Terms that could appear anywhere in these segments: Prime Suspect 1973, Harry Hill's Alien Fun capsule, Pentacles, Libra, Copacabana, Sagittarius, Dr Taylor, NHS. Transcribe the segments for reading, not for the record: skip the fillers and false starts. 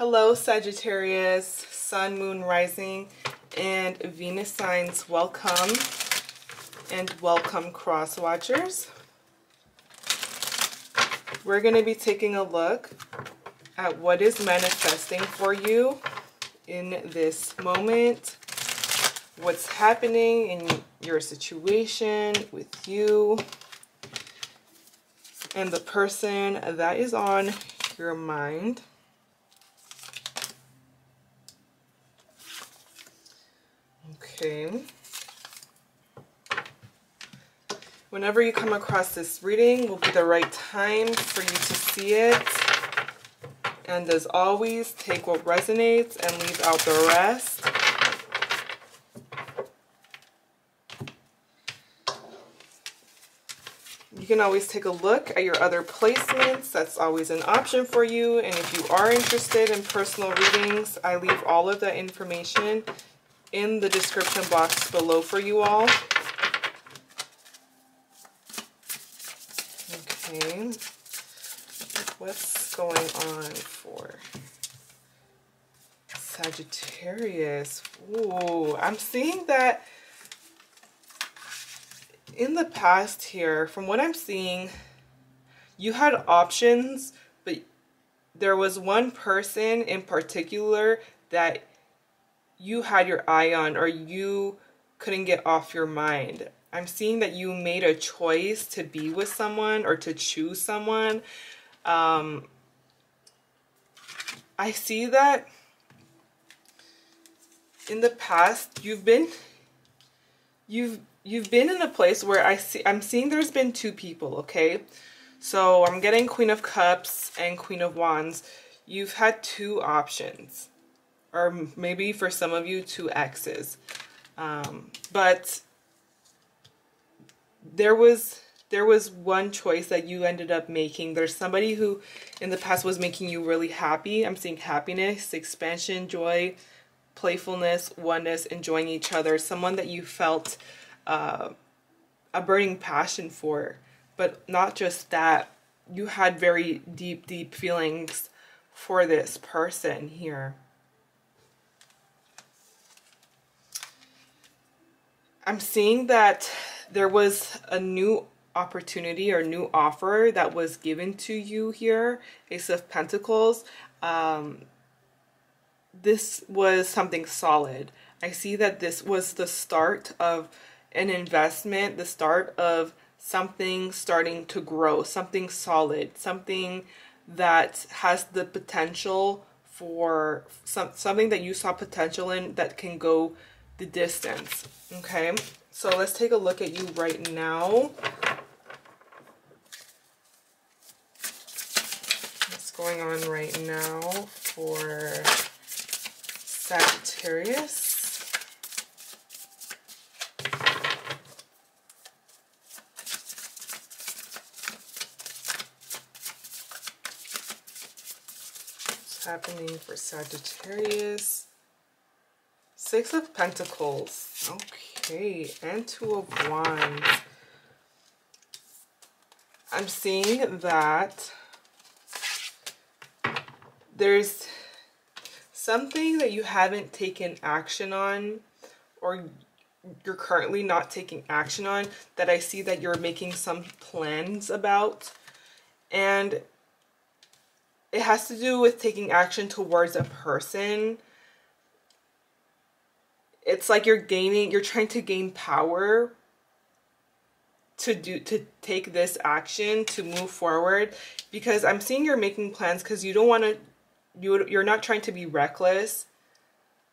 Hello Sagittarius, Sun, Moon, Rising, and Venus signs, welcome and welcome cross watchers. We're going to be taking a look at what is manifesting for you in this moment, what's happening in your situation with you and the person that is on your mind. Okay. Whenever you come across this reading will be the right time for you to see it. And as always, take what resonates and leave out the rest. You can always take a look at your other placements. That's always an option for you. And if you are interested in personal readings, I leave all of that information in the description box below for you all. Okay. What's going on for Sagittarius? Ooh, I'm seeing that in the past here, from what I'm seeing, you had options, but there was one person in particular that you had your eye on or you couldn't get off your mind. I'm seeing that you made a choice to be with someone or to choose someone. I see that in the past you've been in a place where I'm seeing there's been two people, okay? So I'm getting Queen of Cups and Queen of Wands. You've had two options, or maybe for some of you two exes, but there was one choice that you ended up making. There's somebody who in the past was making you really happy. I'm seeing happiness, expansion, joy, playfulness, oneness, enjoying each other. Someone that you felt a burning passion for, but not just that, you had very deep feelings for this person here. I'm seeing that there was a new opportunity or new offer that was given to you here, Ace of Pentacles. This was something solid. I see that this was the start of an investment, the start of something starting to grow, something solid, something that has the potential for something that you saw potential in that can go the distance. Okay, so let's take a look at you right now. What's going on right now for Sagittarius? What's happening for Sagittarius? Six of Pentacles, okay, and Two of Wands. I'm seeing that there's something that you haven't taken action on, or you're currently not taking action on, that I see that you're making some plans about, and it has to do with taking action towards a person. It's like you're trying to gain power to take this action, to move forward, because I'm seeing you're making plans because you don't want to, you're not trying to be reckless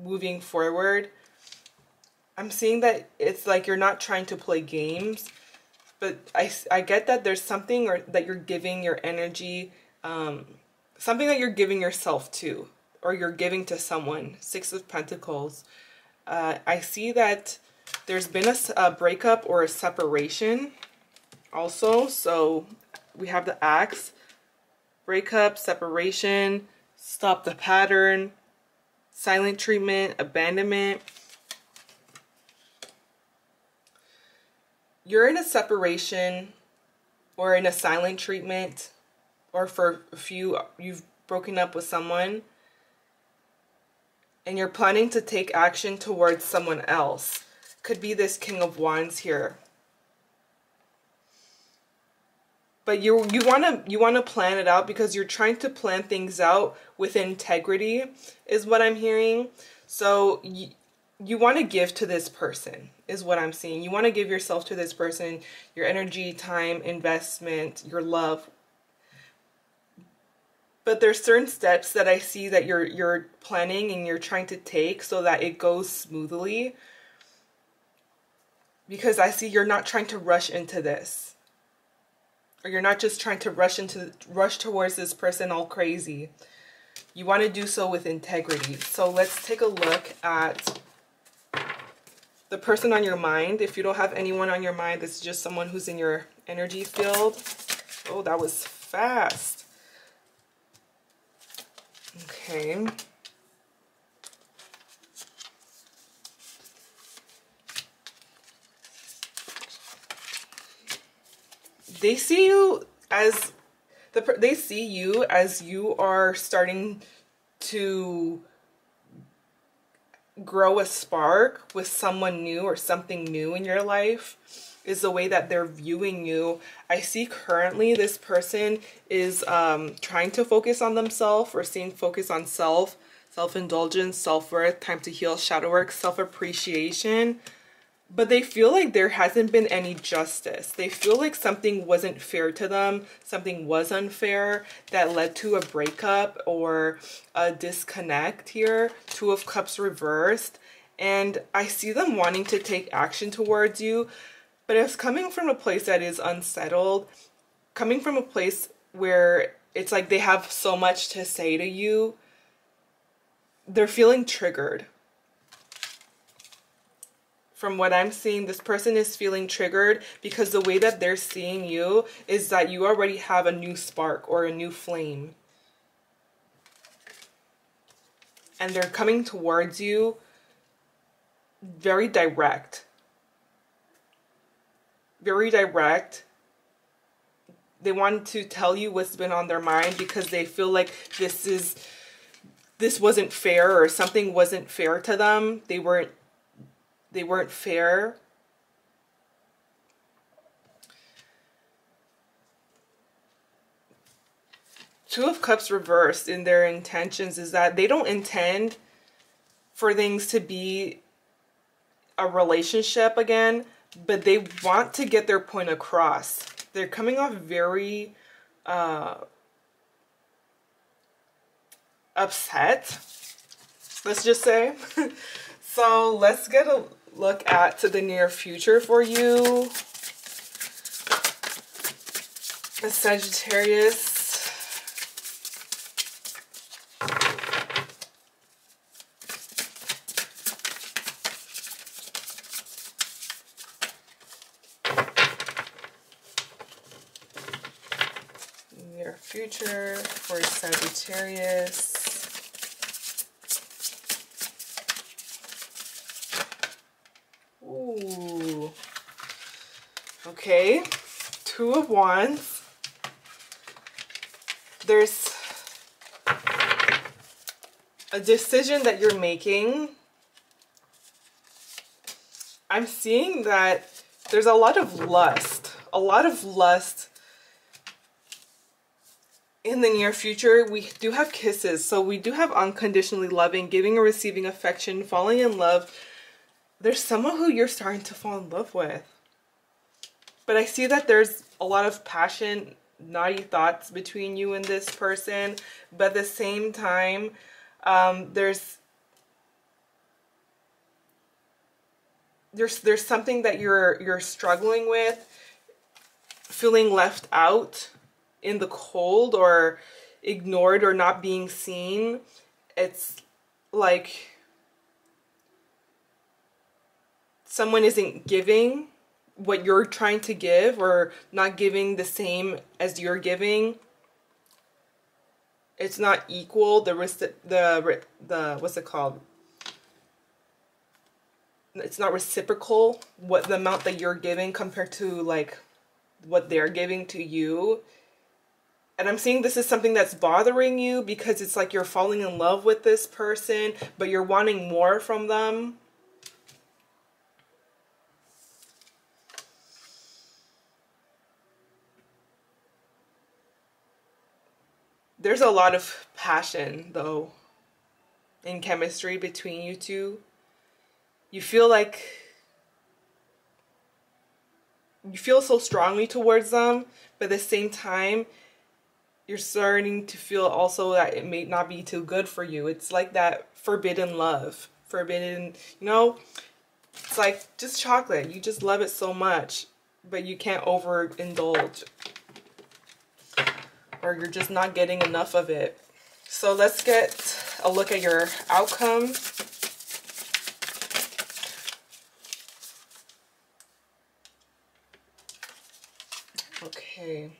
moving forward. I'm seeing that it's like you're not trying to play games, but I get that there's something or that you're giving your energy, something that you're giving yourself to, or you're giving to someone. Six of Pentacles. I see that there's been a breakup or a separation also. So we have the axe, breakup, separation, stop the pattern, silent treatment, abandonment. You're in a separation or in a silent treatment, or for a few, you've broken up with someone. and you're planning to take action towards someone else. Could be this King of Wands here. But you wanna plan it out, because you're trying to plan things out with integrity, is what I'm hearing. So you want to give to this person, is what I'm seeing. You want to give yourself to this person, your energy, time, investment, your love. But there's certain steps that I see that you're planning and you're trying to take so that it goes smoothly. Because I see you're not trying to rush into this. Or you're not just trying to rush towards this person all crazy. You want to do so with integrity. So let's take a look at the person on your mind. If you don't have anyone on your mind, this is just someone who's in your energy field. Oh, that was fast. Okay. They see you as you are starting to grow a spark with someone new or something new in your life, is the way that they're viewing you. I see currently this person is trying to focus on themselves, or seeing focus on self, self-indulgence, self-worth, time to heal, shadow work, self-appreciation. But they feel like there hasn't been any justice. They feel like something wasn't fair to them, something was unfair that led to a breakup or a disconnect here. Two of Cups reversed. And I see them wanting to take action towards you, but it's coming from a place that is unsettled, coming from a place where it's like they have so much to say to you. They're feeling triggered. From what I'm seeing, this person is feeling triggered because the way that they're seeing you is that you already have a new spark or a new flame. And they're coming towards you very direct. Very direct. They want to tell you what's been on their mind because they feel like this wasn't fair, or something wasn't fair to them. They weren't fair. Two of Cups reversed in their intentions is that they don't intend for things to be a relationship again, but they want to get their point across. They're coming off very upset, let's just say. So let's get a look at the near future for you, the Sagittarius. Near future for Sagittarius. Okay, Two of Wands. There's a decision that you're making. I'm seeing that there's a lot of lust, in the near future. We do have kisses, so we do have unconditionally loving, giving or receiving affection, falling in love. There's someone who you're starting to fall in love with. But I see that there's a lot of passion, naughty thoughts between you and this person. But at the same time, there's something that you're struggling with, feeling left out in the cold, or ignored, or not being seen. It's like someone isn't giving what you're trying to give, or not giving the same as you're giving. It's not equal. It's not reciprocal, what the amount that you're giving compared to like what they're giving to you. And I'm seeing this is something that's bothering you because it's like you're falling in love with this person, but you're wanting more from them. There's a lot of passion, though, in chemistry between you two. You feel like you feel so strongly towards them, but at the same time, you're starting to feel also that it may not be too good for you. It's like that forbidden love, forbidden, you know, it's like just chocolate. You just love it so much, but you can't overindulge, or you're just not getting enough of it. So let's get a look at your outcome. Okay.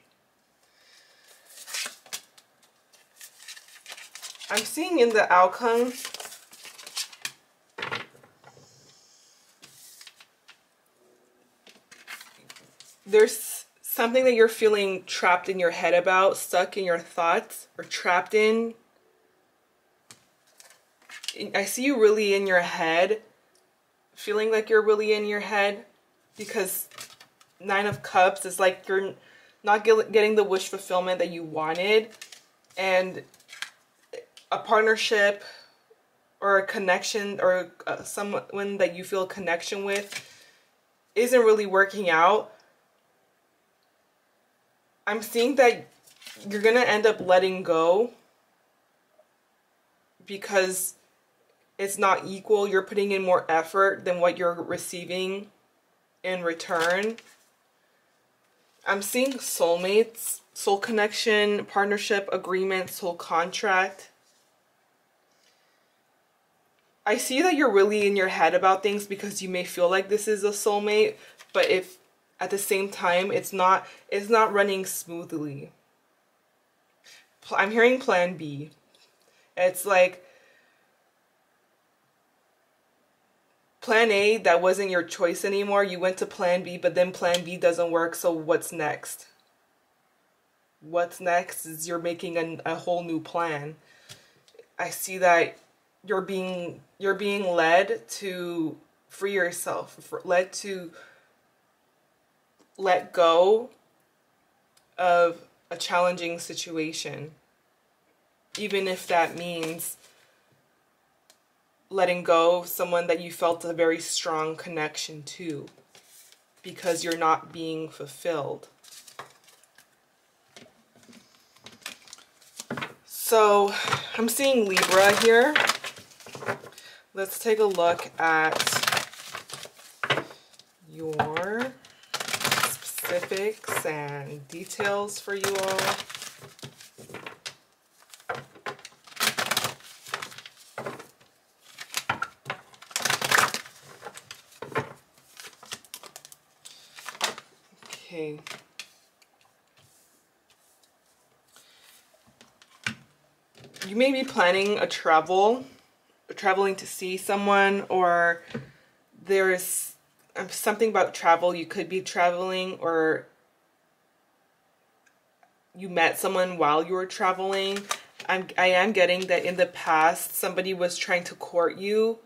I'm seeing in the outcome there's something that you're feeling trapped in your head about, stuck in your thoughts, or trapped in. I see you really in your head, feeling like you're really in your head, because Nine of Cups is like you're not getting the wish fulfillment that you wanted, and a partnership or a connection or someone that you feel connection with isn't really working out. I'm seeing that you're gonna end up letting go because it's not equal. You're putting in more effort than what you're receiving in return. I'm seeing soulmates, soul connection, partnership, agreement, soul contract. I see that you're really in your head about things because you may feel like this is a soulmate, but if at the same time it's not running smoothly. I'm hearing plan B. It's like plan A, that wasn't your choice anymore. You went to plan B, but then plan B doesn't work, so what's next? What's next is you're making a whole new plan. I see that you're being led to free yourself, led to let go of a challenging situation, even if that means letting go of someone that you felt a very strong connection to because you're not being fulfilled. So I'm seeing Libra here. Let's take a look at your specifics and details for you all. Okay. You may be planning a travel. Traveling to see someone, or there's something about travel. You could be traveling, or you met someone while you were traveling. I am getting that in the past somebody was trying to court you,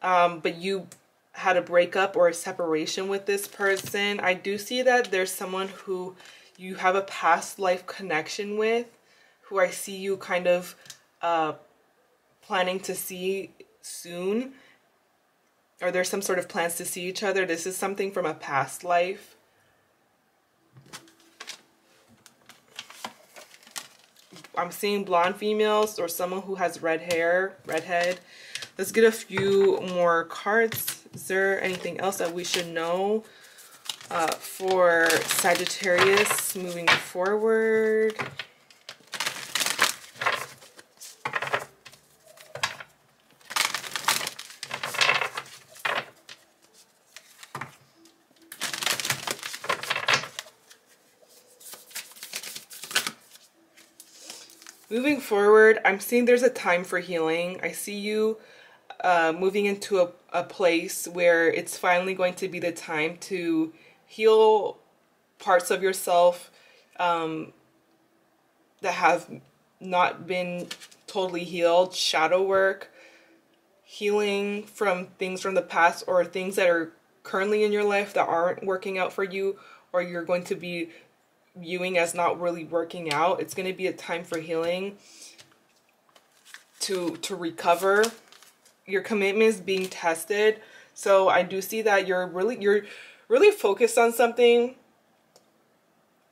but you had a breakup or a separation with this person. I do see that there's someone who you have a past life connection with, who I see you kind of planning to see soon, or there's some sort of plans to see each other. This is something from a past life. I'm seeing blonde females or someone who has red hair, redhead. Let's get a few more cards. Is there anything else that we should know for Sagittarius moving forward? Moving forward, I'm seeing there's a time for healing. I see you moving into a place where it's finally going to be the time to heal parts of yourself, that have not been totally healed, shadow work, healing from things from the past or things that are currently in your life that aren't working out for you or you're going to be viewing as not really working out. It's going to be a time for healing, to recover. Your commitment is being tested. So I do see that you're really focused on something.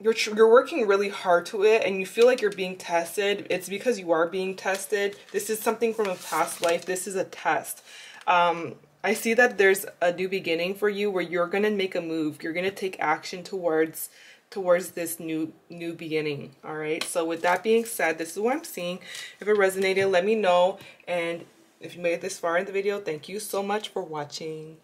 You're working really hard to it and you feel like you're being tested. It's because you are being tested. This is something from a past life. This is a test. I see that there's a new beginning for you where you're going to make a move. You're going to take action towards this new beginning. All right. So with that being said, this is what I'm seeing. If it resonated, let me know. And if you made it this far in the video, thank you so much for watching.